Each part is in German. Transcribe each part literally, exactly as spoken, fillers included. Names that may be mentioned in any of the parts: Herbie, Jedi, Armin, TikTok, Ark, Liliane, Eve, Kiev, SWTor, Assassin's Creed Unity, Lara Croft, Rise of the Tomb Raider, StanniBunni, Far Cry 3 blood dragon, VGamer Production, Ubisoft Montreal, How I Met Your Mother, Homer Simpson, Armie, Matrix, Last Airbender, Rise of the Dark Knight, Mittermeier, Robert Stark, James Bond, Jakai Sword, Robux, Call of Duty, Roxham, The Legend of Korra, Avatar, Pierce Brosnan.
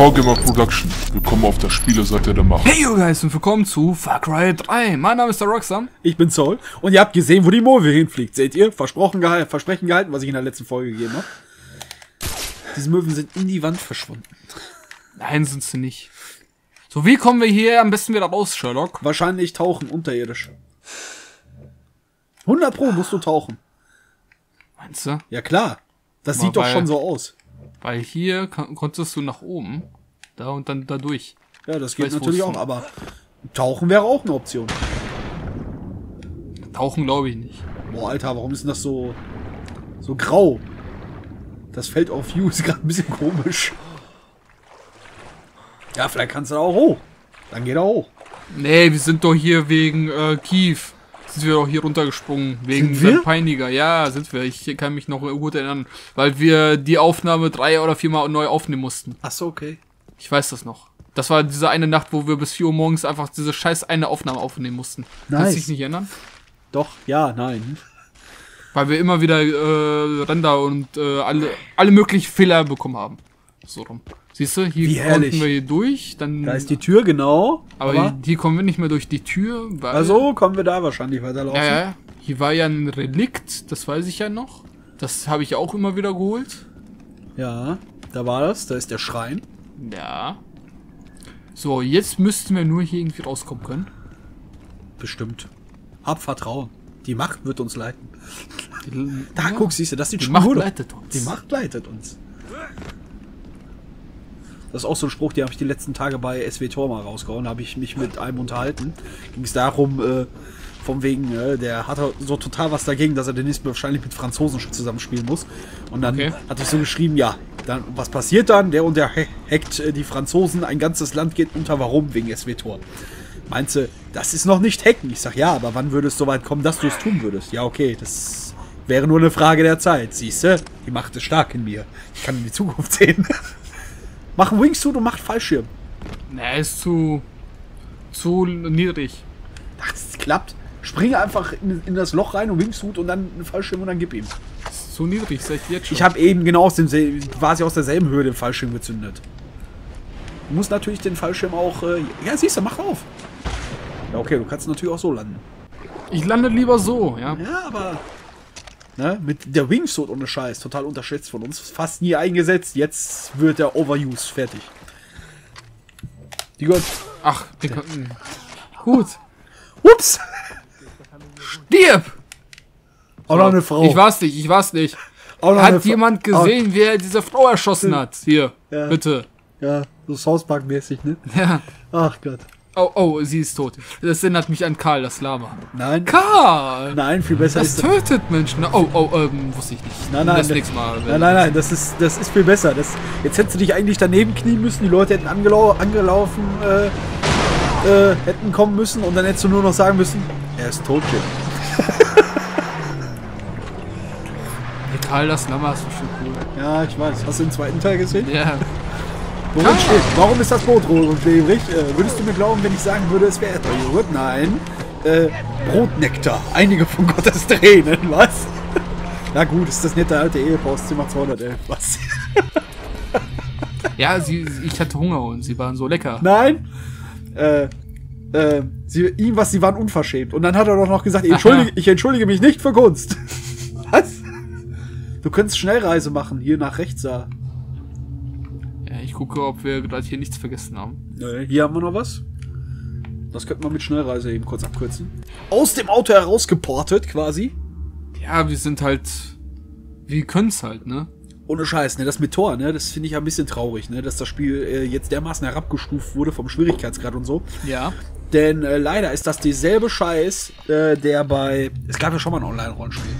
VGamer Production. Willkommen auf der Spieleseite der Macht. Hey, you guys, und willkommen zu Far Cry drei. Mein Name ist der Roxham. Ich bin Saul. Und ihr habt gesehen, wo die Move hinfliegt. Seht ihr? Versprochen gehalten, Versprechen gehalten, was ich in der letzten Folge gegeben habe. Diese Möwen sind in die Wand verschwunden. Nein, sind sie nicht. So, wie kommen wir hier am besten wieder raus, Sherlock? Wahrscheinlich tauchen, unterirdisch. hundert Pro musst du tauchen. Meinst du? Ja, klar. Das sieht doch schon so aus. Weil hier kon konntest du nach oben, da und dann da durch. Ja, das geht natürlich auch, aber tauchen wäre auch eine Option. Tauchen glaube ich nicht. Boah, Alter, warum ist denn das so, so grau? Das Feld of View ist gerade ein bisschen komisch. Ja, vielleicht kannst du da auch hoch. Dann geht er hoch. Nee, wir sind doch hier wegen äh, Kiev. Sind wir doch hier runtergesprungen, wegen dem Peiniger. Ja, sind wir. Ich kann mich noch gut erinnern, weil wir die Aufnahme drei oder viermal neu aufnehmen mussten. Ach so, okay. Ich weiß das noch. Das war diese eine Nacht, wo wir bis vier Uhr morgens einfach diese scheiß eine Aufnahme aufnehmen mussten. Nice. Kannst du dich nicht erinnern? Doch, ja, nein. Weil wir immer wieder äh, Ränder und äh, alle, alle möglichen Fehler bekommen haben. So rum. Siehst du, hier konnten wir hier durch. Dann da ist die Tür, genau. Aber, aber hier kommen wir nicht mehr durch die Tür. Also kommen wir da wahrscheinlich weiterlaufen. Ja, ja. Hier war ja ein Relikt, das weiß ich ja noch. Das habe ich auch immer wieder geholt. Ja, da war das. Da ist der Schrein. Ja. So, jetzt müssten wir nur hier irgendwie rauskommen können. Bestimmt. Hab Vertrauen. Die Macht wird uns leiten. Die, da, ja, guck, siehst du, das sieht schon gut aus. Die Macht leitet uns. Die Macht leitet uns. Das ist auch so ein Spruch, den habe ich die letzten Tage bei S W Tor mal rausgehauen. Da habe ich mich mit einem unterhalten. Ging es darum, äh, von wegen, äh, der hat so total was dagegen, dass er demnächst wahrscheinlich mit Franzosen zusammenspielen muss. Und dann okay. hat er so geschrieben, ja, dann was passiert dann? Der und der hackt äh, die Franzosen, ein ganzes Land geht unter. Warum? Wegen S W Tor. Meinst du, das ist noch nicht hacken? Ich sag, ja, aber wann würde es so weit kommen, dass du es tun würdest? Ja, okay, das wäre nur eine Frage der Zeit. Siehst du, die Macht ist stark in mir. Ich kann in die Zukunft sehen. Mach einen Wingsuit und macht Fallschirm. Na, ist zu zu niedrig. Das klappt. Springe einfach in, in das Loch rein und Wingsuit und dann einen Fallschirm und dann gib ihm. Das ist zu niedrig, sag ich jetzt schon. Ich habe eben genau aus dem quasi aus derselben Höhe den Fallschirm gezündet. Du musst natürlich den Fallschirm auch. Äh, ja, siehst du, mach auf. Ja, okay, du kannst natürlich auch so landen. Ich lande lieber so, ja. Ja, aber. Ne? Mit der Wingsuit ohne Scheiß, total unterschätzt von uns, fast nie eingesetzt, jetzt wird der Overuse, fertig. Die Gott. Ach, den konnten. Gut. Ups! Stirb! Auch noch eine Frau. Ich war's nicht, ich war's nicht. Hat jemand gesehen, oh, wer diese Frau erschossen hat? Hier, ja, bitte. Ja, so South Park-mäßig, ne? Ja. Ach Gott. Oh, oh, sie ist tot. Das erinnert mich an Karl, das Lama. Nein. Karl! Nein, viel besser das ist das. Das tötet Menschen. Oh, oh, ähm, wusste ich nicht. Nein, nein, das, das nächste Mal. Nein, nein, nein, das ist, das ist viel besser. Das, jetzt hättest du dich eigentlich daneben knien müssen, die Leute hätten angelau angelaufen, äh, äh, hätten kommen müssen und dann hättest du nur noch sagen müssen, er ist tot, Jim. Der Karl, das Lama ist schon cool. Ja, ich weiß. Hast du den zweiten Teil gesehen? Ja. Worin steht? Warum ist das Brot rot und klebrig? Äh, würdest du mir glauben, wenn ich sagen würde, es wäre Erdbeerjoghurt? Nein. Äh, Brotnektar. Einige von Gottes Tränen, was? Na gut, ist das nette alte Ehepaar aus Zimmer zweihundertelf, was? Ja, sie, ich hatte Hunger und sie waren so lecker. Nein. Äh, äh, sie, ihm was, sie waren unverschämt. Und dann hat er doch noch gesagt, ich entschuldige, ich entschuldige mich nicht für Kunst. Was? Du könntest Schnellreise machen, hier nach rechts da. Ich gucke, ob wir gerade hier nichts vergessen haben. Nee, hier haben wir noch was. Das könnten wir mit Schnellreise eben kurz abkürzen. Aus dem Auto herausgeportet quasi. Ja, wir sind halt... Wir können es halt, ne? Ohne Scheiß, ne? Das mit Tor, ne? Das finde ich ein bisschen traurig, ne? Dass das Spiel äh, jetzt dermaßen herabgestuft wurde vom Schwierigkeitsgrad und so. Ja. Denn äh, leider ist das dieselbe Scheiß, äh, der bei... Es gab ja schon mal ein Online-Rollenspiel.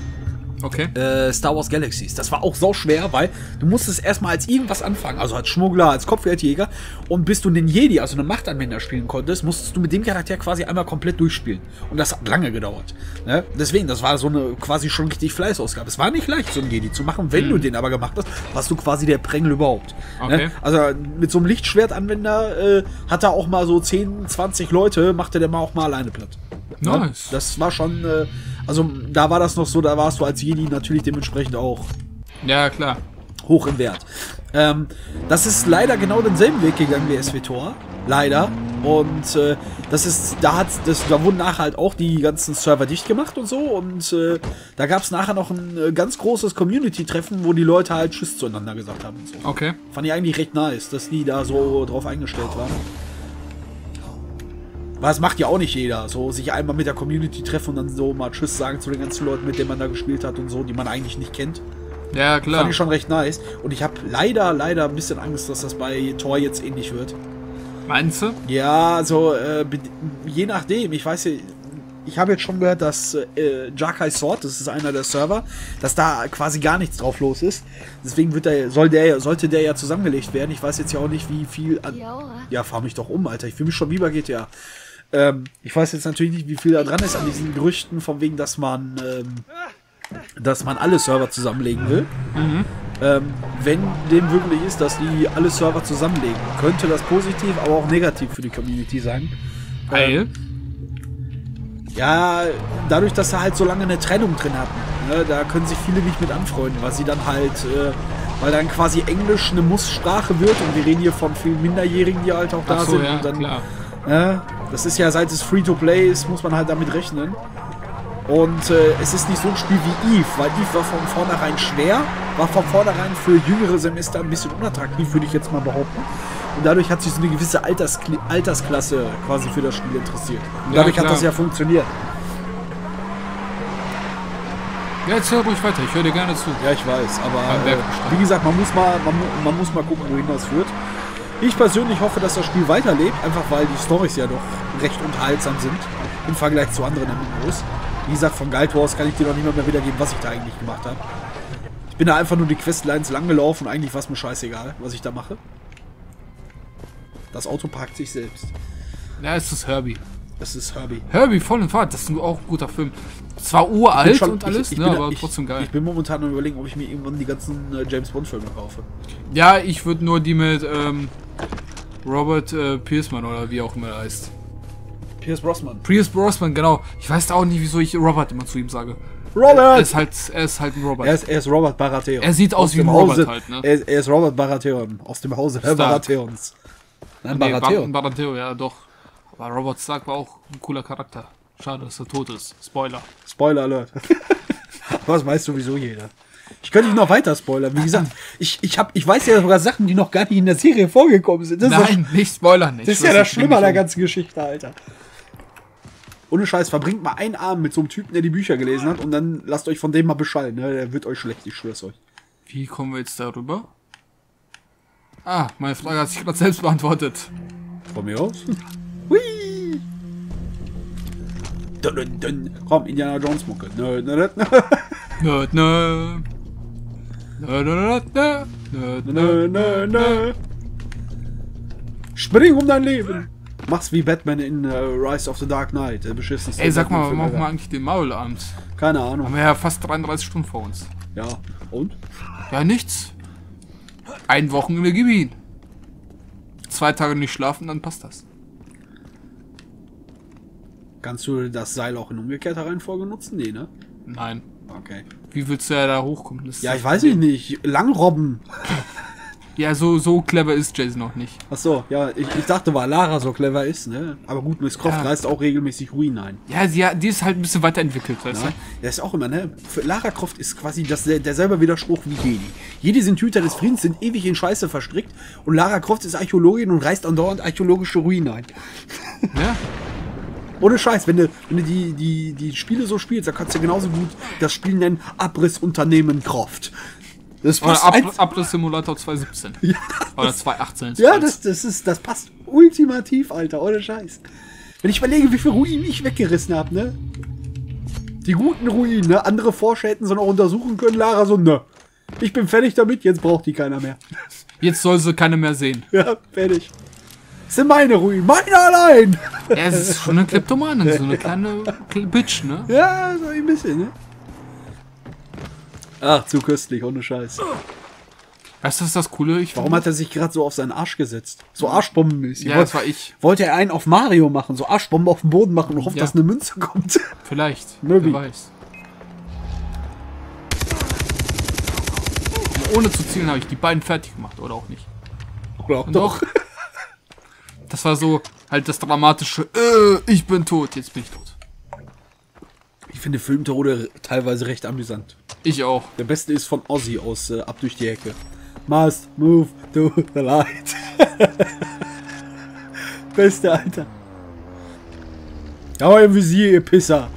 Okay. Äh, Star Wars Galaxies. Das war auch sau schwer, weil du musstest erstmal als irgendwas anfangen. Also als Schmuggler, als Kopfgeldjäger. Und bis du einen Jedi, also einen Machtanwender, spielen konntest, musstest du mit dem Charakter quasi einmal komplett durchspielen. Und das hat lange gedauert. Ne? Deswegen, das war so eine quasi schon richtig Fleißausgabe. Es war nicht leicht, so einen Jedi zu machen. Wenn mhm. du den aber gemacht hast, warst du quasi der Prängel überhaupt. Okay. Ne? Also mit so einem Lichtschwertanwender äh, hat er auch mal so zehn, zwanzig Leute, machte der mal auch mal alleine platt. Ne? Nice. Das war schon... Äh, also da war das noch so, da warst du als Jedi natürlich dementsprechend auch. Ja, klar. hoch im Wert. Ähm, das ist leider genau denselben Weg gegangen wie SWTor. Leider. Und äh, das ist, da hat das, da wurden nachher halt auch die ganzen Server dicht gemacht und so. Und äh, da gab es nachher noch ein äh, ganz großes Community-Treffen, wo die Leute halt Tschüss zueinander gesagt haben und so. Okay. Fand ich eigentlich recht nice, dass die da so drauf eingestellt waren. Weil es macht ja auch nicht jeder, so sich einmal mit der Community treffen und dann so mal Tschüss sagen zu den ganzen Leuten, mit denen man da gespielt hat und so, die man eigentlich nicht kennt. Ja, klar. Fand ich schon recht nice. Und ich habe leider, leider ein bisschen Angst, dass das bei Tor jetzt ähnlich wird. Meinst du? Ja, also äh, je nachdem, ich weiß ja, ich habe jetzt schon gehört, dass äh, Jakai Sword, das ist einer der Server, dass da quasi gar nichts drauf los ist. Deswegen wird der, soll der, sollte der ja zusammengelegt werden. Ich weiß jetzt ja auch nicht, wie viel... An ja, fahr mich doch um, Alter. Ich fühle mich schon wie bei G T A. Ähm, ich weiß jetzt natürlich nicht, wie viel da dran ist an diesen Gerüchten, von wegen, dass man, ähm, dass man alle Server zusammenlegen will. Mhm. Ähm, wenn dem wirklich ist, dass die alle Server zusammenlegen, könnte das positiv, aber auch negativ für die Community sein. Weil? Ähm, ja, dadurch, dass sie halt so lange eine Trennung drin hatten, ne, da können sich viele nicht mit anfreunden, weil sie dann halt, äh, weil dann quasi Englisch eine Muss-Sprache wird und wir reden hier von vielen Minderjährigen, die halt auch da Ach so, sind. Ja, und dann, klar. Ne, das ist ja, seit es Free-to-Play ist, muss man halt damit rechnen. Und äh, es ist nicht so ein Spiel wie Eve, weil Eve war von vornherein schwer, war von vornherein für jüngere Semester ein bisschen unattraktiv, würde ich jetzt mal behaupten. Und dadurch hat sich so eine gewisse Alterskli Altersklasse quasi für das Spiel interessiert. Und ja, dadurch klar. hat das ja funktioniert. Ja, jetzt hör ruhig weiter, ich höre dir gerne zu. Ja, ich weiß, aber äh, wie gesagt, man muss mal, man, man muss mal gucken, wohin das führt. Ich persönlich hoffe, dass das Spiel weiterlebt, einfach weil die Storys ja doch recht unterhaltsam sind im Vergleich zu anderen M M Os. Wie gesagt, von Guild Wars kann ich dir doch nicht mehr wiedergeben, was ich da eigentlich gemacht habe. Ich bin da einfach nur die Questlines langgelaufen und eigentlich war es mir scheißegal, was ich da mache. Das Auto parkt sich selbst. Ja, es ist Herbie. Es ist Herbie. Herbie, voll in Fahrt. Das ist auch ein guter Film. Zwar uralt schon, und alles, ich, ich ne, bin, aber ich, trotzdem geil. Ich bin momentan am Überlegen, ob ich mir irgendwann die ganzen äh, James-Bond-Filme kaufe. Ja, ich würde nur die mit ähm, Robert äh, Pierceman oder wie auch immer er heißt. Pierce Brosnan. Pierce Brosnan, genau. Ich weiß auch nicht, wieso ich Robert immer zu ihm sage. Robert! Er ist halt, er ist halt ein Robert. Er ist, er ist Robert Baratheon. Er sieht aus, aus wie ein Robert Hause, halt, ne? Er ist, er ist Robert Baratheon. Aus dem Hause der Baratheons. Nein, nee, Baratheon. Baratheon, ja, doch. Aber Robert Stark war auch ein cooler Charakter. Schade, dass er tot ist. Spoiler. Spoiler Alert. Was weiß sowieso jeder. Ich könnte dich noch weiter spoilern. Wie gesagt, ich, ich, hab, ich weiß ja sogar Sachen, die noch gar nicht in der Serie vorgekommen sind. Das Nein, ist, nicht spoilern nicht. Das ist ja das Schlimme an der ganzen Geschichte, Alter. Ohne Scheiß, verbringt mal einen Abend mit so einem Typen, der die Bücher gelesen hat und dann lasst euch von dem mal beschallen. Ne? Der wird euch schlecht, ich schwör's euch. Wie kommen wir jetzt darüber? Ah, meine Frage hat sich gerade selbst beantwortet. Von mir aus? Hui! Dun, dun, dun. Komm, Indiana Jones Mucke. Nö, nö, nö. Nö, nö. Nö, nö, nö. Nö, nö, nö, nö. Spring um dein Leben. Mach's wie Batman in uh, Rise of the Dark Knight, der beschissenste. Ey, sag mal, wir machen mal eigentlich den Maulabend. Keine Ahnung. Haben wir ja fast dreiunddreißig Stunden vor uns. Ja, und? Ja, nichts. Ein Wochenende gib ihn. Zwei Tage nicht schlafen, dann passt das. Kannst du das Seil auch in umgekehrter Reihenfolge nutzen? Nee, ne? Nein. Okay. Wie willst du ja da hochkommen? Das ja, ich weiß ich nicht. Langrobben. Ja, so, so clever ist Jason noch nicht. Ach so, ja, ich, ich dachte, weil Lara so clever ist, ne? Aber gut, Miss Croft ja. reißt auch regelmäßig Ruinen ein. Ja, sie, die ist halt ein bisschen weiterentwickelt, weißt du? Ja, ist auch immer, ne? Für Lara Croft ist quasi das, derselbe Widerspruch wie Jedi. Jedi sind Hüter des Friedens, sind ewig in Scheiße verstrickt und Lara Croft ist Archäologin und reißt andauernd archäologische Ruinen ein. Ja. Ohne Scheiß, wenn du, wenn du die, die, die Spiele so spielst, dann kannst du genauso gut das Spiel nennen Abrissunternehmen Croft. Das passt Oder Ab Abriss-Simulator zweitausendsiebzehn. Ja, Oder zweitausendachtzehn. Ja, das, das, ist, das passt ultimativ, Alter. Ohne Scheiß. Wenn ich überlege, wie viele Ruinen ich weggerissen habe, ne? Die guten Ruinen, ne? Andere Forscher hätten sie noch untersuchen können. Lara so, ne. Ich bin fertig damit, jetzt braucht die keiner mehr. Jetzt soll sie keine mehr sehen. Ja, fertig. Das sind meine Ruinen, meine allein. Ja, es ist schon eine Kleptomanin, so eine kleine Bitch, ne? Ja, so ein bisschen, ne? Ach, zu köstlich, ohne Scheiß. Weißt du, was das Coole ist? Warum hat er sich gerade so auf seinen Arsch gesetzt? So Arschbombenmäßig. Ja, das war ich. Wollte er einen auf Mario machen, so Arschbombe auf den Boden machen und hofft, ja. dass eine Münze kommt. Vielleicht. Wer weiß. ohne zu zielen habe ich die beiden fertig gemacht, oder auch nicht? Oder auch doch. doch. Das war so halt das dramatische, äh, ich bin tot, jetzt bin ich tot. Ich finde Filmtode teilweise recht amüsant. Ich auch. Der beste ist von Ozzy aus äh, Ab durch die Hecke. Must move to the light. Beste, Alter. Ja, im Visier, ihr Pisser.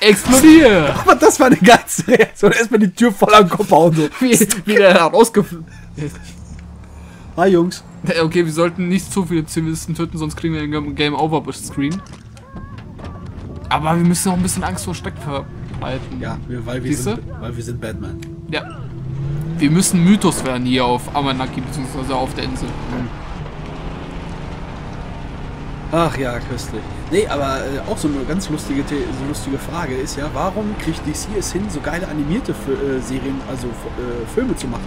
Explodier! Aber das war eine ganze Reaktion. Erstmal die Tür voll am Kopf hauen. So. Wie, wie der herausgeflogen ist. Hi, Jungs. Okay, wir sollten nicht zu viele Zivilisten töten, sonst kriegen wir den Game-Over-Screen. Aber wir müssen auch ein bisschen Angst vor Stecken verbreiten. Ja, wir, weil, wir sind, weil wir sind Batman. Ja. Wir müssen Mythos werden hier auf Amanaki, beziehungsweise auf der Insel. Mhm. Ach ja, köstlich. Nee, aber äh, auch so eine ganz lustige, so lustige Frage ist ja, warum kriegt D C es hin, so geile animierte F äh, Serien, also äh, Filme zu machen?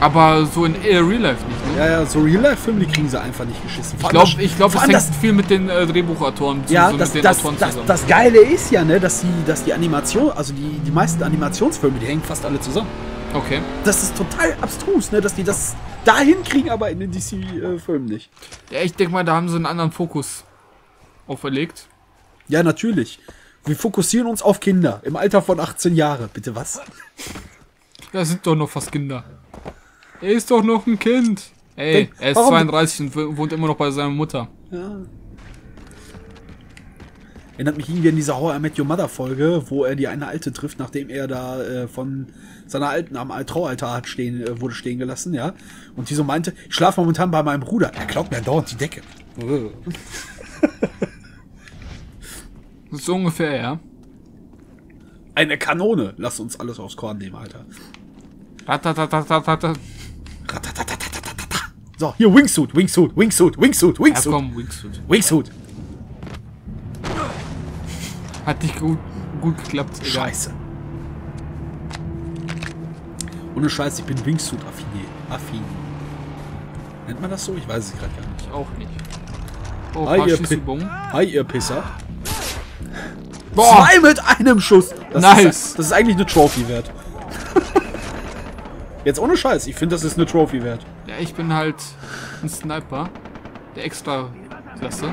Aber so in äh, Real Life nicht, ne? Ja, ja, so Real Life Filme, die kriegen sie einfach nicht geschissen. Ich glaube, ich glaub, das hängt viel mit den äh, Drehbuchautoren zu, ja, so das, mit den das, Autoren das, zusammen. Das Geile ist ja, ne, dass, die, dass die Animation, also die, die meisten Animationsfilme, die hängen fast alle zusammen. Okay. Das ist total abstrus, ne, dass die das dahin kriegen, aber in den D C-Filmen äh, nicht. Ja, ich denke mal, da haben sie einen anderen Fokus auferlegt. Ja, natürlich. Wir fokussieren uns auf Kinder im Alter von achtzehn Jahre. Bitte was? Das sind doch noch fast Kinder. Er ist doch noch ein Kind. Ey, Denk, er ist zweiunddreißig und wohnt immer noch bei seiner Mutter. Ja. Erinnert mich irgendwie an diese How I Met Your Mother Folge, wo er die eine Alte trifft, nachdem er da äh, von seiner Alten am Traualtar hat stehen, äh, wurde stehen gelassen, ja. Und die so meinte, ich schlafe momentan bei meinem Bruder. Er klaut mir dauernd die Decke. So ungefähr, ja. Eine Kanone. Lass uns alles aufs Korn nehmen, Alter. Ratatatatata. Ratatatatata. So, hier Wingsuit, Wingsuit, Wingsuit, Wingsuit, Wingsuit. Ja, komm, Wingsuit. Wingsuit. Hat nicht gut, gut geklappt. Egal. Scheiße. Ohne Scheiß, ich bin Wingsuit-affin. Affin. Nennt man das so? Ich weiß es gerade gar nicht. Ich auch nicht. Oh, hi, ihr Hi, ihr Pisser. Boah. Zwei mit einem Schuss. Das nice. Ist, das ist eigentlich eine Trophy wert. Jetzt ohne Scheiß. Ich finde, das ist eine Trophy wert. Ja, ich bin halt ein Sniper. Der Extra-Klasse.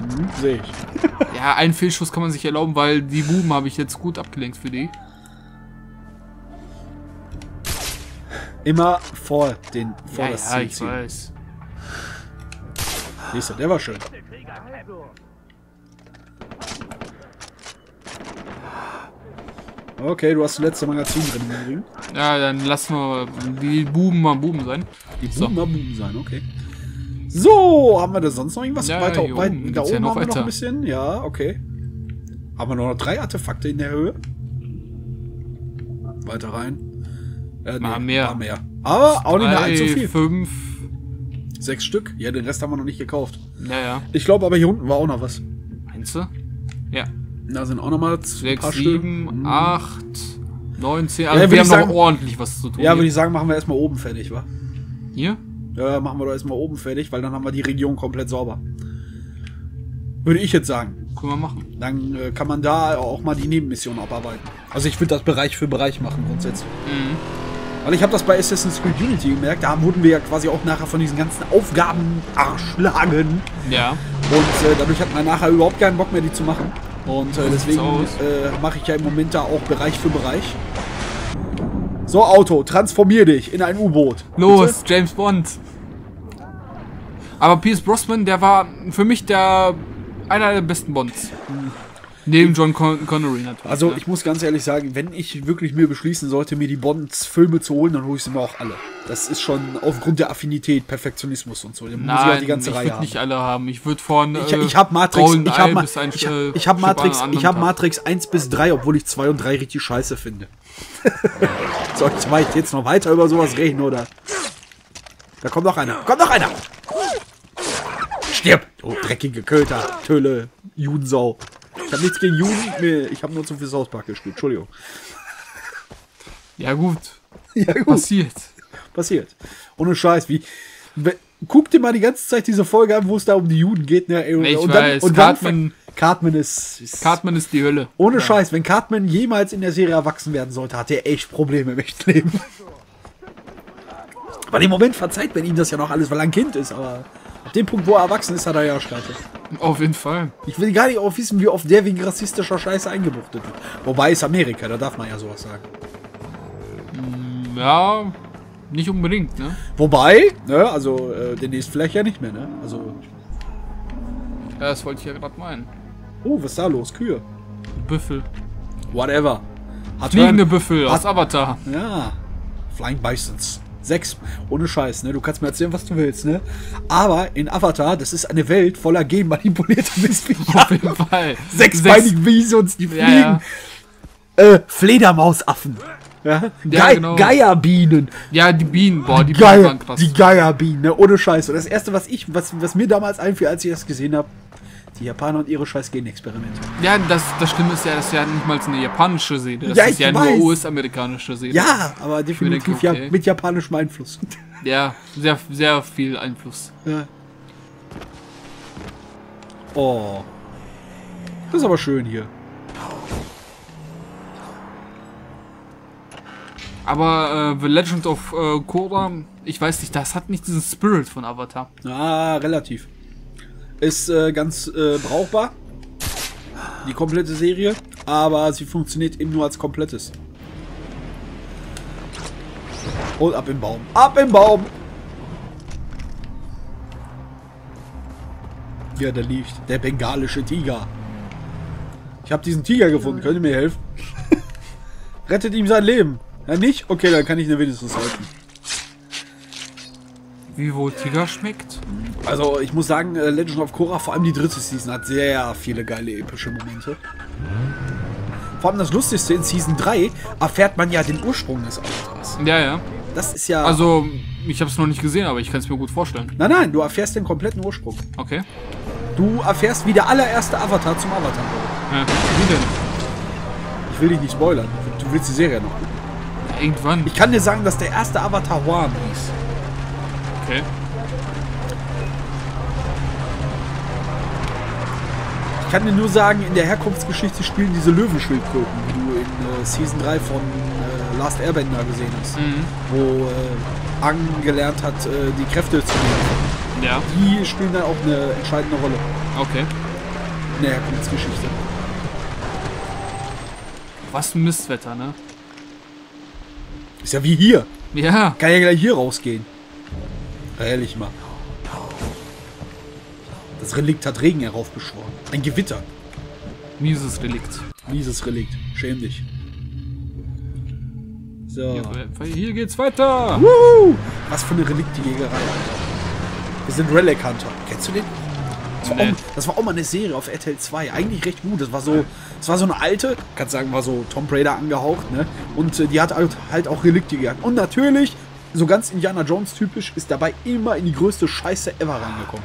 Hm, sehe ich. Ja, einen Fehlschuss kann man sich erlauben, weil die Buben habe ich jetzt gut abgelenkt für die. Immer vor den vor ja, das ja, Ziel ich ziehen. Weiß. Nächster, der war schön. Okay, du hast das letzte Magazin drin. Ja, dann lassen wir die Buben mal Buben sein. Die Buben so. mal Buben sein, okay. So, haben wir da sonst noch irgendwas? Ja, weiter, hier weit, oben da oben ja noch haben wir weiter. noch ein bisschen. Ja, okay. Haben wir noch drei Artefakte in der Höhe? Weiter rein. Äh, mal nee, mehr. Mal mehr. Aber drei, auch nicht mehr allzu viel. fünf. Sechs Stück. Ja, den Rest haben wir noch nicht gekauft. Ja, ja. Ich glaube aber hier unten war auch noch was. Meinst du? Ja. Da sind auch nochmal sechs, sieben, acht, neun, zehn. Also ja, wir haben sagen, noch ordentlich was zu tun. Ja, würde ich sagen, machen wir erstmal oben fertig, wa? Hier? Ja, machen wir doch erstmal oben fertig, weil dann haben wir die Region komplett sauber. Würde ich jetzt sagen. Können wir machen. Dann äh, kann man da auch mal die Nebenmission abarbeiten. Also ich würde das Bereich für Bereich machen grundsätzlich. Mhm. Weil ich habe das bei Assassin's Creed Unity gemerkt, da wurden wir ja quasi auch nachher von diesen ganzen Aufgaben erschlagen. Ja. Und äh, dadurch hat man nachher überhaupt keinen Bock mehr, die zu machen. Und äh, deswegen äh, mache ich ja im Moment da auch Bereich für Bereich. So, Auto, transformier dich in ein U-Boot. Los, bitte? James Bond. Aber Pierce Brosnan, der war für mich der einer der besten Bonds. Mhm. Neben John Con Connery natürlich. Also, ja. Ich muss ganz ehrlich sagen, wenn ich wirklich mir beschließen sollte, mir die Bonds-Filme zu holen, dann hole ich sie mir auch alle. Das ist schon aufgrund der Affinität, Perfektionismus und so. Dann Nein, muss ich halt die ganze ich Reihe haben. Nicht alle haben. Ich würde von. Ich, ich habe Matrix, ich habe Ma ich, ich hab Matrix, ich hab Matrix eins bis drei, obwohl ich zwei und drei richtig scheiße finde. Soll ich jetzt noch weiter über sowas reden, oder? Da kommt noch einer. Kommt noch einer! Stirb! Oh, dreckige Köter, Töle, Judensau. Ich habe nichts gegen Juden, nee, ich habe nur zu viel South Park gespielt, Entschuldigung. Ja gut. Ja, gut. Passiert. Passiert. Ohne Scheiß, wie guck dir mal die ganze Zeit diese Folge an, wo es da um die Juden geht. Ne? Und, ich und dann, weiß, und Cartman, dann, Cartman ist, ist... Cartman ist die Hölle. Ohne ja. Scheiß, wenn Cartman jemals in der Serie erwachsen werden sollte, hat er echt Probleme im echten Leben. Aber im Moment verzeiht man ihm das ja noch alles, weil er ein Kind ist, aber... Ab dem Punkt, wo er erwachsen ist, hat er ja Scheiße. Auf jeden Fall. Ich will gar nicht auch wissen, wie oft der wegen rassistischer Scheiße eingebuchtet wird. Wobei, ist Amerika, da darf man ja sowas sagen. Ja, nicht unbedingt, ne? Wobei, ne, also äh, demnächst vielleicht ja nicht mehr, ne? Also. Ja, das wollte ich ja gerade meinen. Oh, was ist da los? Kühe. Büffel. Whatever. Hat Fliegende Büffel hat, aus Avatar. Ja. Flying Bisons. Sechs. Ohne Scheiß, ne? Du kannst mir erzählen, was du willst, ne? Aber in Avatar, das ist eine Welt voller genmanipulierter Mistvieh. Auf jeden Fall. Sechsbeinige Bisons, die fliegen. Ja, ja. Äh, Fledermausaffen. Ja? Ja, Ge genau. Geierbienen. Ja, die Bienen, boah, die, die Bienen waren krass. Die Geierbienen, ne? Ohne Scheiß. Und das erste, was ich, was, was mir damals einfiel, als ich das gesehen habe, die Japaner und ihre scheiß Genexperimente. Ja, das, das Schlimme ist ja, das ist ja nicht mal so eine japanische Serie. Das ja, ist ja weiß. Nur U S-amerikanische Serie. Ja, aber definitiv denke, okay. ja, mit japanischem Einfluss. Ja, sehr, sehr viel Einfluss. Ja. Oh. Das ist aber schön hier. Aber äh, The Legend of äh, Korra, ich weiß nicht, das hat nicht diesen Spirit von Avatar. Ah, relativ. Ist äh, ganz äh, brauchbar, die komplette Serie, aber sie funktioniert eben nur als komplettes. Und ab im Baum, ab im Baum! Ja, da liegt der bengalische Tiger. Ich habe diesen Tiger gefunden, könnt ihr mir helfen? Rettet ihm sein Leben. Ja, nicht? Okay, dann kann ich ihn wenigstens halten. Wie wohl Tiger schmeckt? Also ich muss sagen, Legend of Korra, vor allem die dritte Season, hat sehr viele geile epische Momente. Vor allem das Lustigste, in Season drei erfährt man ja den Ursprung des Avatars. Ja, ja. Das ist ja... Also, ich habe es noch nicht gesehen, aber ich kann es mir gut vorstellen. Nein, nein, du erfährst den kompletten Ursprung. Okay. Du erfährst, wie der allererste Avatar zum Avatar wurde. Ja, wie denn? Ich will dich nicht spoilern. Du willst die Serie noch gucken. Ja, irgendwann. Ich kann dir sagen, dass der erste Avatar One ist. Okay. Ich kann dir nur sagen, in der Herkunftsgeschichte spielen diese Löwenschildkröten, die du in äh, Season drei von äh, Last Airbender gesehen hast, mhm. wo äh, Aang gelernt hat, äh, die Kräfte zu nehmen. Ja. Die spielen da auch eine entscheidende Rolle. Okay. In der Herkunftsgeschichte. Was ein Mistwetter, ne? Ist ja wie hier. Ja. Kann ja gleich hier rausgehen. Ehrlich mal. Das Relikt hat Regen heraufbeschworen. Ein Gewitter. Mieses Relikt. Mieses Relikt. Schäm dich. So. Hier, hier geht's weiter. Woohoo! Was für eine Reliktjägerei, Alter. Wir sind Relic Hunter. Kennst du den? Das war, nee. auch, das war auch mal eine Serie auf R T L zwei. Eigentlich recht gut. Das war so, das war so eine alte, kannst sagen, war so Tomb Raider angehaucht, ne? Und die hat halt auch Reliktjäger. Und natürlich... So ganz Indiana Jones typisch ist dabei immer in die größte Scheiße ever reingekommen.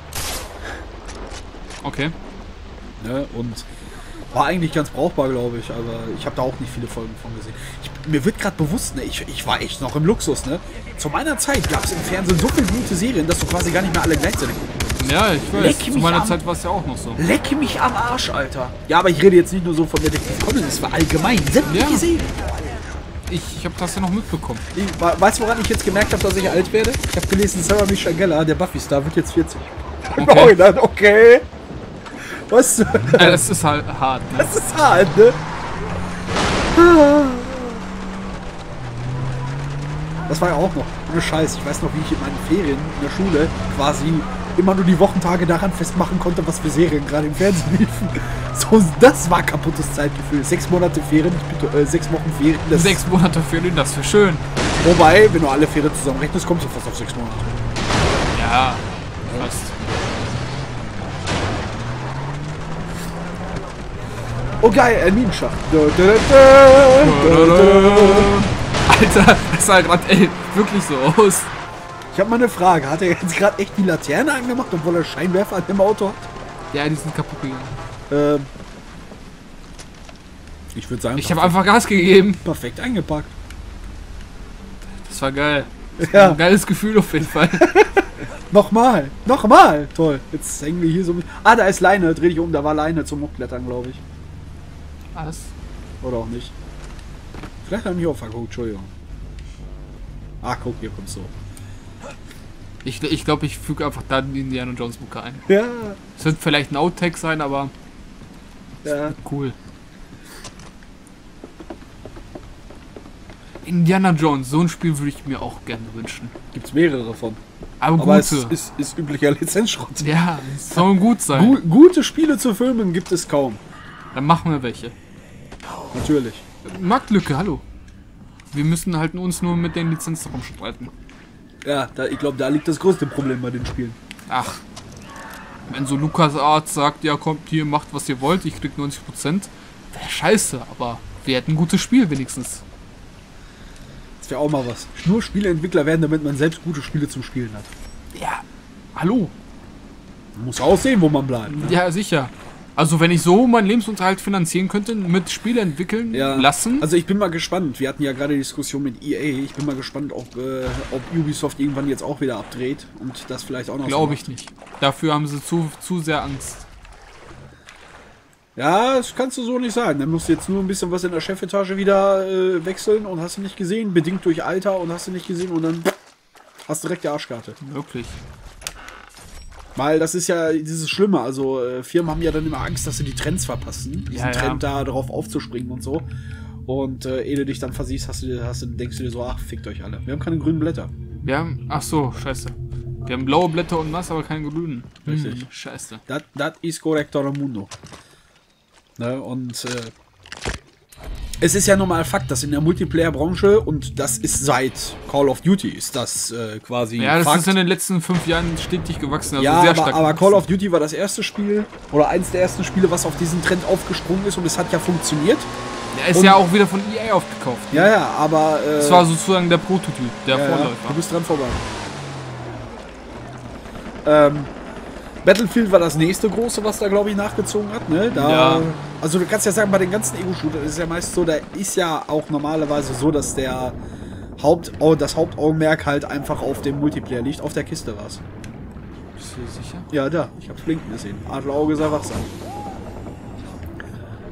Okay. Ne, und war eigentlich ganz brauchbar, glaube ich. Aber ich habe da auch nicht viele Folgen von gesehen. Ich, mir wird gerade bewusst, ne, ich, ich war echt noch im Luxus. Ne? Zu meiner Zeit gab es im Fernsehen so viele gute Serien, dass du quasi gar nicht mehr alle gleichzeitig guckst. Ja, ich weiß. Leck Zu meiner am, Zeit war es ja auch noch so. Leck mich am Arsch, Alter. Ja, aber ich rede jetzt nicht nur so von der Detektiv, das war allgemein. Sämtliche ja. Serien. Ich, ich habe das ja noch mitbekommen. Ich, weißt du, woran ich jetzt gemerkt habe, dass ich alt werde? Ich habe gelesen, Sarah Michelle Gellar, der Buffy-Star, wird jetzt vierzig. Okay. Nein, okay. Was? Ja, das ist halt hart, ne? Das ist hart, ne? Das war ja auch noch. Ohne Scheiß. Ich weiß noch, wie ich in meinen Ferien in der Schule quasi immer nur die Wochentage daran festmachen konnte, was für Serien gerade im Fernsehen liefen. So, das war kaputtes Zeitgefühl. Sechs Monate Ferien, ich bitte, äh, sechs Wochen Ferien. Das sechs Monate Ferien, das wäre schön. Wobei, wenn du alle Ferien zusammenrechnest, kommst du fast auf sechs Monate. Ja, fast. Oh geil, ein Minenschacht. Alter, das sah gerade wirklich so aus. Ich habe mal eine Frage. Hat er jetzt gerade echt die Laterne angemacht, obwohl er Scheinwerfer an dem Auto hat? Ja, die sind kaputt gegangen. Ähm. Ich würde sagen... Ich habe einfach Gas gegeben. Perfekt eingepackt. Das war geil. Das ja. war ein geiles Gefühl auf jeden Fall. Nochmal! Nochmal! Toll, jetzt hängen wir hier so mit. Ah, da ist Leine, dreh dich um, da war Leine zum Hochklettern, glaube ich. Alles. Oder auch nicht. Vielleicht haben wir auch verguckt, Entschuldigung. Ah, guck, hier kommt's so. Ich glaube, ich, glaub, ich füge einfach dann die Indiana Jones Mucke ein. Ja. Es wird vielleicht ein Outtake sein, aber. Ja. Cool. Indiana Jones, so ein Spiel würde ich mir auch gerne wünschen. Gibt's mehrere von. Aber, aber gute. Es ist, ist üblicher Lizenzschrott. Ja, es soll gut sein. Gu gute Spiele zu filmen gibt es kaum. Dann machen wir welche. Natürlich. Marktlücke, hallo. Wir müssen halt uns nur mit den Lizenzen rumstreiten. Ja, da, ich glaube, da liegt das größte Problem bei den Spielen. Ach. Wenn so LucasArts sagt, ja kommt hier, macht was ihr wollt, ich krieg neunzig Prozent. Wäre scheiße, aber wir hätten ein gutes Spiel wenigstens. Das wäre auch mal was. Nur Spieleentwickler werden, damit man selbst gute Spiele zum Spielen hat. Ja, hallo. Man muss auch sehen, wo man bleibt. Ne? Ja, sicher. Also wenn ich so meinen Lebensunterhalt finanzieren könnte, mit Spiele entwickeln ja. lassen. Also ich bin mal gespannt. Wir hatten ja gerade die Diskussion mit E A. Ich bin mal gespannt, ob, äh, ob Ubisoft irgendwann jetzt auch wieder abdreht und das vielleicht auch noch. Glaube ich nicht. Dafür haben sie zu, zu sehr Angst. Ja, das kannst du so nicht sagen. Dann musst du jetzt nur ein bisschen was in der Chefetage wieder äh, wechseln und hast du nicht gesehen. Bedingt durch Alter und hast du nicht gesehen und dann hast du direkt die Arschkarte. Wirklich. Weil das ist ja dieses Schlimme, also äh, Firmen haben ja dann immer Angst, dass sie die Trends verpassen, diesen ja, Trend ja. da drauf aufzuspringen und so. Und äh, ehe du dich dann versiehst, hast du, hast du, denkst du dir so, ach, fickt euch alle. Wir haben keine grünen Blätter. Wir haben, ach so, scheiße. Wir haben blaue Blätter und nass, aber keine grünen. Richtig. Hm, scheiße. Das ist corrector mundo. Ne, und äh, es ist ja nun mal Fakt, dass in der Multiplayer-Branche, und das ist seit Call of Duty, ist das äh, quasi Ja, das Fakt. Ist in den letzten fünf Jahren stetig gewachsen. Also ja, sehr aber, stark aber Call of Duty war das erste Spiel, oder eins der ersten Spiele, was auf diesen Trend aufgesprungen ist, und es hat ja funktioniert. Er ist und, ja auch wieder von E A aufgekauft. Ne? Ja, ja, aber... Äh, das war sozusagen der Prototyp, der ja, Vorläufer. Du bist dran vorbei. Ähm... Battlefield war das nächste große, was da, glaube ich, nachgezogen hat. Ne? Da, ja. Also du kannst ja sagen, bei den ganzen Ego-Shootern ist ja meist so, da ist ja auch normalerweise so, dass der Haupt, das Hauptaugenmerk halt einfach auf dem Multiplayer liegt, auf der Kiste war es. Bist du sicher? Ja, da. Ich hab's blinken gesehen. Adlerauge sei wachsam.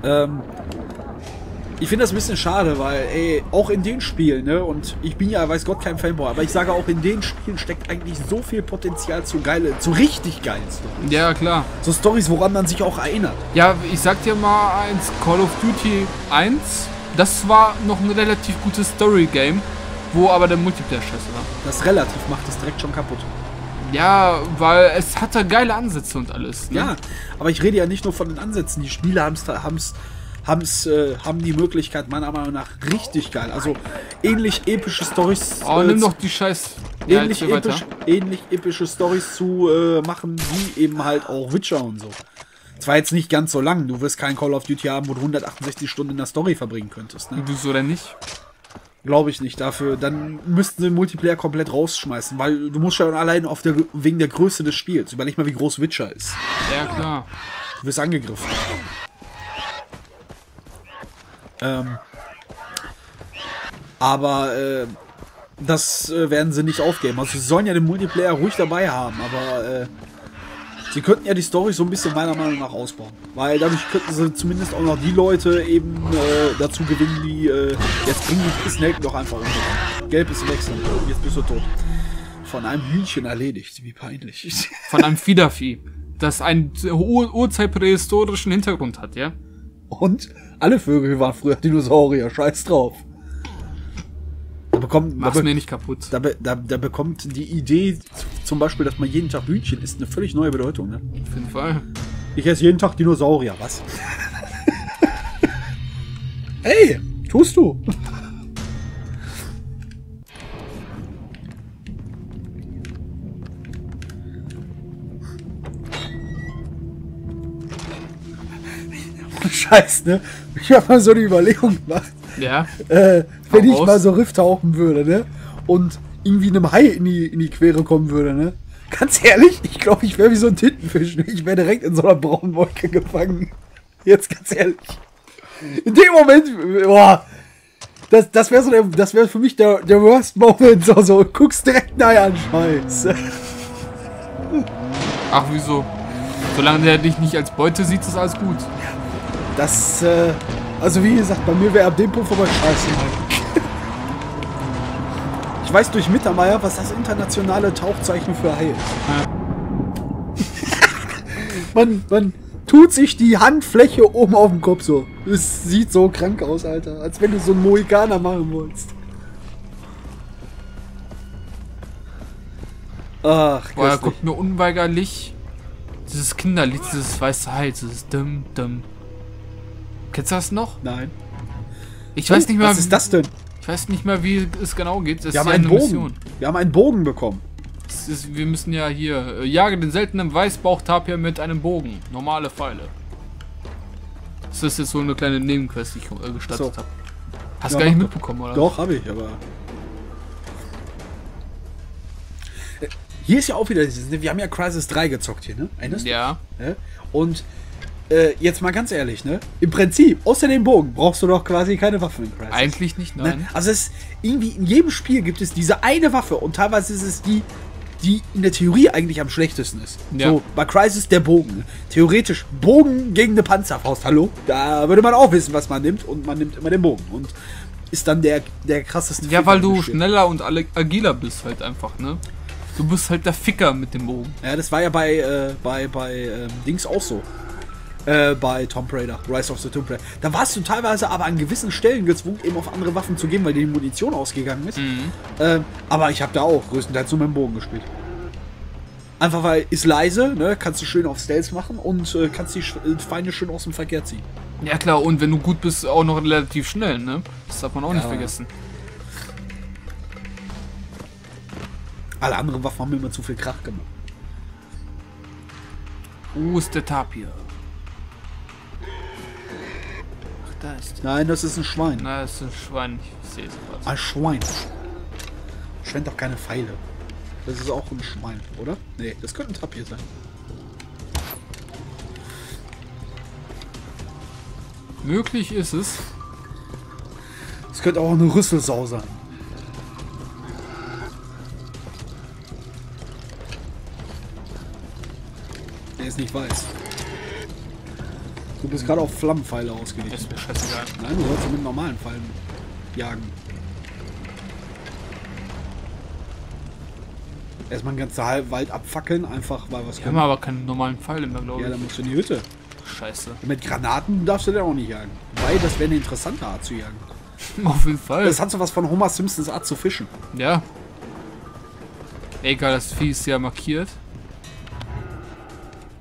Ähm, ich finde das ein bisschen schade, weil, ey, auch in den Spielen, ne, und ich bin ja, weiß Gott, kein Fanboy, aber ich sage auch, in den Spielen steckt eigentlich so viel Potenzial zu geile, zu richtig geilen Storys. Ja, klar. So Storys, woran man sich auch erinnert. Ja, ich sag dir mal eins, Call of Duty eins, das war noch ein relativ gutes Story-Game, wo aber der Multiplayer scheiße war. Das relativ macht es direkt schon kaputt. Ja, weil es hatte geile Ansätze und alles, ne? Ja, aber ich rede ja nicht nur von den Ansätzen, die Spieler haben's, haben's Haben's, äh, haben die Möglichkeit, meiner Meinung nach, richtig geil. Also ähnlich epische Storys. Oh, äh, nimm doch die Scheiß. Ähnlich, ja, episch, ähnlich epische Storys zu äh, machen, wie eben halt auch Witcher und so. Zwar jetzt nicht ganz so lang. Du wirst kein Call of Duty haben, wo du hundertachtundsechzig Stunden in der Story verbringen könntest. Ne? Wieso denn nicht? Glaube ich nicht. Dafür, dann müssten sie den Multiplayer komplett rausschmeißen, weil du musst schon allein auf der, wegen der Größe des Spiels. Überleg mal, wie groß Witcher ist. Ja, klar. Du wirst angegriffen. Ähm, aber äh, das äh, werden sie nicht aufgeben. Also sie sollen ja den Multiplayer ruhig dabei haben, aber äh, sie könnten ja die Story so ein bisschen meiner Meinung nach ausbauen. Weil dadurch könnten sie zumindest auch noch die Leute eben äh, dazu gewinnen, die äh, jetzt bringen die Pissnelken doch einfach um. Gelb ist wechseln, jetzt bist du tot. Von einem Hühnchen erledigt, wie peinlich. Von einem Fiedervieh, das einen urzeitprähistorischen Hintergrund hat, ja? Und alle Vögel waren früher Dinosaurier, scheiß drauf. Da bekommt, Mach's da mir nicht kaputt. Da, da, da bekommt die Idee, zum Beispiel, dass man jeden Tag Hühnchen isst, eine völlig neue Bedeutung, ne? Auf jeden Fall. Ich esse jeden Tag Dinosaurier, was? Ey, tust du? Scheiß, ne? Ich habe mal so eine Überlegung gemacht. Ja. Äh, wenn ich mal so Riff tauchen würde, ne? Und irgendwie einem Hai in die, in die Quere kommen würde, ne? Ganz ehrlich, ich glaube, ich wäre wie so ein Tintenfisch. Ne? Ich wäre direkt in so einer braunen Wolke gefangen. Jetzt ganz ehrlich. In dem Moment, boah. Das, das wäre so der, das wäre für mich der, der Worst Moment. So, so, guckst direkt nahe an, Scheiße. Ach, wieso? Solange der dich nicht als Beute sieht, ist alles gut. Das, äh, also wie gesagt, bei mir wäre ab dem Punkt vorbei. Scheiße. Ich weiß durch Mittermeier, was das internationale Tauchzeichen für Hai ist. Ja. man, man tut sich die Handfläche oben auf dem Kopf so. Es sieht so krank aus, Alter. Als wenn du so einen Mohikaner machen wolltest. Ach, boah, er guckt nur unweigerlich dieses Kinderlied, dieses weiße Hai, dieses Dum Dum. Kennst du das noch? Nein. Ich weiß nicht mehr. Was ist das denn? Ich weiß nicht mehr, wie es genau geht. Das wir ist haben ja einen Bogen. Mission. Wir haben einen Bogen bekommen. Das ist, wir müssen ja hier. Äh, jage den seltenen Weißbauchtapir mit einem Bogen. Normale Pfeile. Das ist jetzt so eine kleine Nebenquest, die ich äh, gestartet so. habe. Hast du ja, gar nicht mitbekommen, oder? Doch, habe ich, aber. Hier ist ja auch wieder dieses, wir haben ja Crysis drei gezockt hier, ne? Eines? Ja. Ne? Und äh, jetzt mal ganz ehrlich, ne? Im Prinzip, außer dem Bogen, brauchst du doch quasi keine Waffen in Crysis. Eigentlich nicht, nein. Ne? Also es irgendwie in jedem Spiel gibt es diese eine Waffe und teilweise ist es die, die in der Theorie eigentlich am schlechtesten ist. Ja. So, bei Crysis der Bogen. Theoretisch Bogen gegen eine Panzerfaust, hallo? Da würde man auch wissen, was man nimmt und man nimmt immer den Bogen und ist dann der, der krasseste. Ja, weil du schneller und agiler bist halt einfach, ne? Du bist halt der Ficker mit dem Bogen. Ja, das war ja bei, äh, bei, bei ähm, Dings auch so. Äh, bei Tomb Raider, Rise of the Tomb Raider. Da warst du teilweise aber an gewissen Stellen gezwungen, eben auf andere Waffen zu gehen, weil die Munition ausgegangen ist. Mhm. Ähm, aber ich habe da auch größtenteils nur mit dem Bogen gespielt. Einfach weil, ist leise, ne? Kannst du schön auf Stealth machen und äh, kannst die Feinde schön aus dem Verkehr ziehen. Ja klar, und wenn du gut bist, auch noch relativ schnell, ne? Das darf man auch ja. nicht vergessen. Alle anderen Waffen haben immer zu viel Krach gemacht. Wo ist der Tapir? Ach, da ist der. Nein, das ist ein Schwein. Nein, das ist ein Schwein. Ich sehe sowas. Ein Schwein. Schwend doch keine Pfeile. Das ist auch ein Schwein, oder? Nee, das könnte ein Tapir sein. Möglich ist es. Es könnte auch eine Rüsselsau sein. Es nicht weiß. Du bist gerade auf Flammenpfeile ausgelegt. Ist mir scheißegal. Nein, du sollst mit normalen Pfeilen jagen. Erstmal den ganzen Wald abfackeln, einfach weil was. Wir haben aber keine normalen Pfeile mehr, glaube ich. Ja, dann musst du in die Hütte. Scheiße. Und mit Granaten darfst du dann auch nicht jagen. Weil das wäre eine interessante Art zu jagen. Auf jeden Fall. Das hat so was von Homer Simpsons Art zu fischen. Ja. Egal, das Vieh ist ja markiert.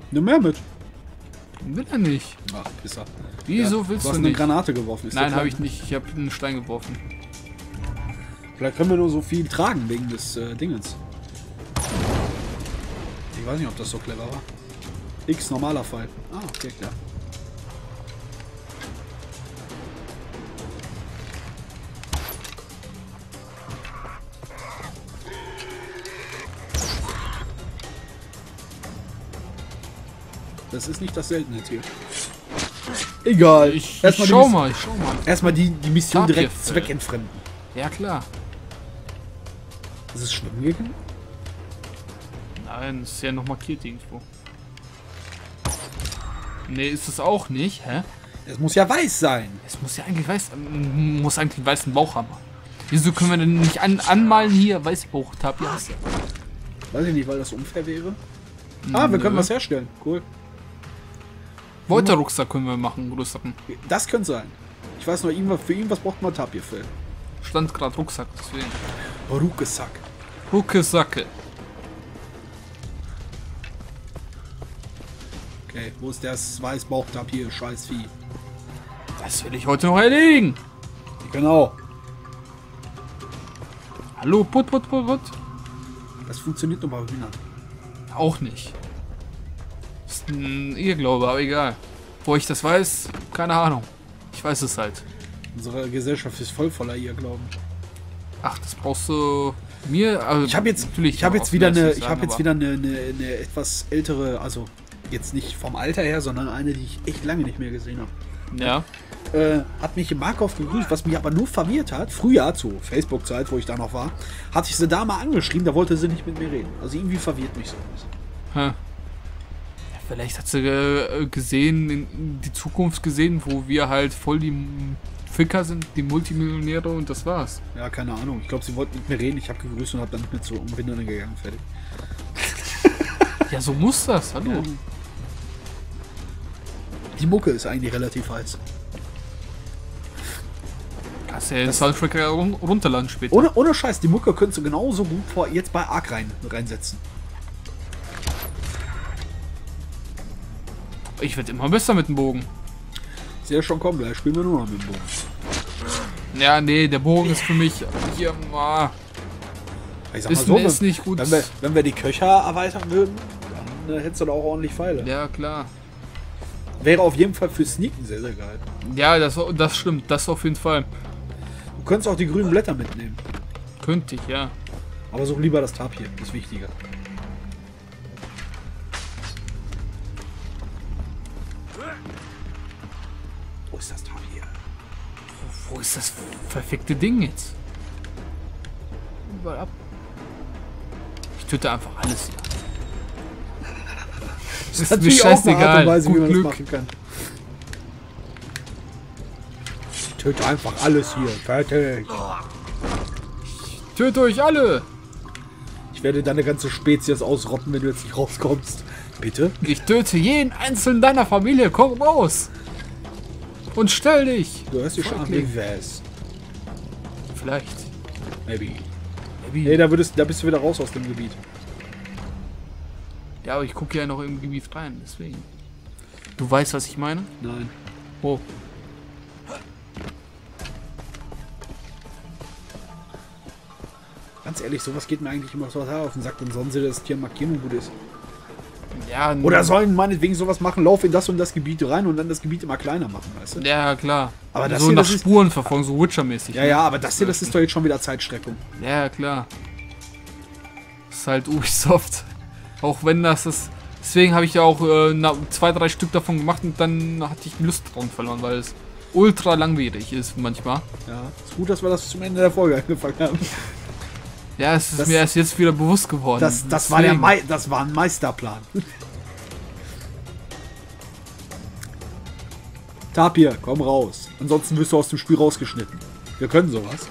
Nimm mehr mit. Will er nicht. Ach, Pisser. Wieso ja, willst du, hast du nicht? Du eine Granate geworfen. Ist Nein, habe ich nicht. Ich habe einen Stein geworfen. Vielleicht können wir nur so viel tragen wegen des äh, Dingens. Ich weiß nicht, ob das so clever war. X normaler Fall. Ah, okay, klar. Das ist nicht das seltene Tier. Egal. Ich, ich schau die, mal, ich schau mal. Erstmal die, die Mission Tapir direkt Fell. zweckentfremden. Ja, klar. Ist es schwimmen gegangen? Nein, ist ja noch markiert irgendwo. Nee, ist es auch nicht, hä? Es muss ja weiß sein. Es muss ja eigentlich weiß sein. Muss eigentlich einen weißen Bauch haben. Wieso können wir denn nicht an, anmalen hier Weißbauchtapir? Weiß ich nicht, weil das unfair wäre. Ah, wir können Nö. was herstellen. Cool. Wolterrucksack können wir machen, Rucksacken. Das könnte sein. Ich weiß nur, für ihn, was braucht man Tapirfell? Stand gerade Rucksack, deswegen. Rucksack. Rucksacke. Okay, wo ist das Weißbauchtapir? Scheiß Vieh. Das will ich heute noch erledigen. Genau. Hallo, put, put, put, put. Das funktioniert doch bei Hühnern. Auch nicht. Das ist ein Irrglaube, aber egal. Wo ich das weiß, keine Ahnung. Ich weiß es halt. Unsere Gesellschaft ist voll voller Irrglauben. Ach, das brauchst du mir. Also ich habe jetzt, natürlich ich habe jetzt wieder eine, ich habe jetzt wieder eine, eine, eine etwas ältere, also jetzt nicht vom Alter her, sondern eine, die ich echt lange nicht mehr gesehen habe. Ja. Äh, hat mich im Markov gegrüßt, was mich aber nur verwirrt hat. Früher, zur Facebook-Zeit, wo ich da noch war, hatte ich sie da mal angeschrieben, da wollte sie nicht mit mir reden. Also irgendwie verwirrt mich so. Huh. Vielleicht hat sie äh, gesehen, die Zukunft gesehen, wo wir halt voll die Ficker sind, die Multimillionäre, und das war's. Ja, keine Ahnung. Ich glaube, sie wollten mit mir reden. Ich habe gegrüßt und habe dann nicht mehr zu Umwindern gegangen. Fertig. Ja, so muss das. Hallo. Ja. Die Mucke ist eigentlich relativ heiß. Kannst ja den Soundtrack run runterladen später. Ohne, ohne Scheiß, die Mucke könntest du genauso gut vor, jetzt bei Ark rein, reinsetzen. Ich werde immer besser mit dem Bogen. Sehr schon kommen, gleich spielen wir nur noch mit dem Bogen. Ja, nee, der Bogen ist für mich hier mal. Ich sag mal so, ist nicht gut. Wenn wir, wenn wir die Köcher erweitern würden, dann hättest du da auch ordentlich Pfeile. Ja, klar. Wäre auf jeden Fall für Sneaken sehr, sehr geil. Ja, das, das stimmt, das auf jeden Fall. Du könntest auch die grünen Blätter mitnehmen. Könnte ich, ja. Aber such lieber das Tab hier, ist wichtiger. Wo ist das Tab hier? Wo, wo ist das verfickte Ding jetzt? Überall ab. Ich töte einfach alles hier. Das ist mir scheißegal. Weise, gut Glück. Ich töte einfach alles hier. Fertig. Ich töte euch alle. Ich werde deine ganze Spezies ausrotten, wenn du jetzt nicht rauskommst. Bitte? Ich töte jeden einzelnen deiner Familie. Komm raus. Und stell dich. Du hörst dich schon an. Vielleicht. Maybe. Maybe. Nee, da, würdest, da bist du wieder raus aus dem Gebiet. Ja, aber ich gucke ja noch im Gebiet rein, deswegen. Du weißt, was ich meine? Nein. Oh. Ganz ehrlich, sowas geht mir eigentlich immer so auf den Sack, und sonst sollen sie das Tier markieren und gut ist. Ja, oder sollen meinetwegen sowas machen, lauf in das und das Gebiet rein und dann das Gebiet immer kleiner machen, weißt du? Ja, klar. Aber das so hier, nach das Spuren ist, verfolgen, so Witcher-mäßig. Ja, ne? Ja, aber das hier, das ist doch jetzt schon wieder Zeitstreckung. Ja, klar. Das ist halt Ubisoft. Auch wenn das ist. Deswegen habe ich ja auch äh, na, zwei, drei Stück davon gemacht und dann hatte ich Lust dran verloren, weil es ultra langwierig ist manchmal. Ja, ist gut, dass wir das zum Ende der Folge angefangen haben. Ja, es ist das, mir erst jetzt wieder bewusst geworden. Das, das, war, der Mei das war ein Meisterplan. Tapir, komm raus. Ansonsten wirst du aus dem Spiel rausgeschnitten. Wir können sowas.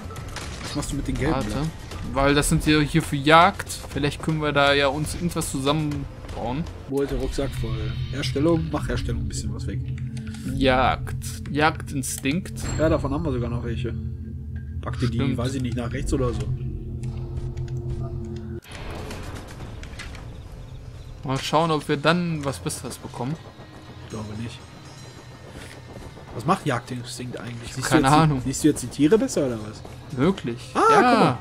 Was machst du mit den gelben? Weil das sind ja hier für Jagd. Vielleicht können wir da ja uns irgendwas zusammenbauen. Wo ist der Rucksack voll? Herstellung? Mach Herstellung ein bisschen was weg. Jagd. Jagdinstinkt. Ja, davon haben wir sogar noch welche. Pack dir die, weiß ich nicht, nach rechts oder so. Mal schauen, ob wir dann was Besseres bekommen. Ich glaube nicht. Was macht Jagdinstinkt eigentlich? Siehst Keine Ahnung. Die, siehst du jetzt die Tiere besser oder was? Möglich. Ah, ja. Guck mal.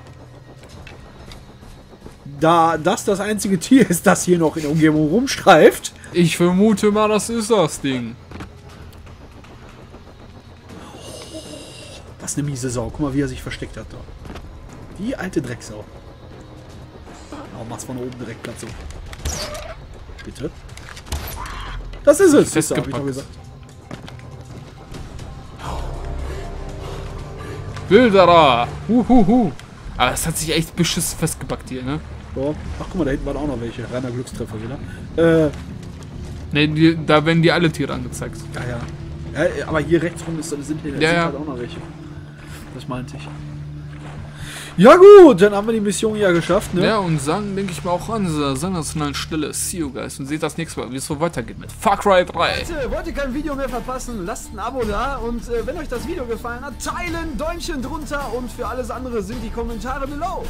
Da das das einzige Tier ist, das hier noch in der Umgebung rumstreift. Ich vermute mal, das ist das Ding. Das ist eine miese Sau. Guck mal, wie er sich versteckt hat da. Die alte Drecksau. Oh, mach's von oben direkt Platz so. Bitte. Das ist es. Das habe ich noch gesagt. Wilderer. Huhuhu. Aber es hat sich echt beschissen festgebackt hier, ne? Ja. Ach, guck mal, da hinten waren auch noch welche. Reiner Glückstreffer wieder. Äh. Ne, die, da werden die alle Tiere angezeigt. Ja, ja. ja aber hier rechts rum ist, sind hier ja, sind ja. Halt auch noch welche. Das meinte ich. Ja, gut, dann haben wir die Mission ja geschafft, ne? Ja, und sagen, denke ich mal, auch an dieser sensationellen Stelle. See you guys und seht das nächste Mal, wie es so weitergeht mit Far Cry drei. Leute, wollt ihr kein Video mehr verpassen, lasst ein Abo da und äh, wenn euch das Video gefallen hat, teilen, Däumchen drunter und für alles andere sind die Kommentare below.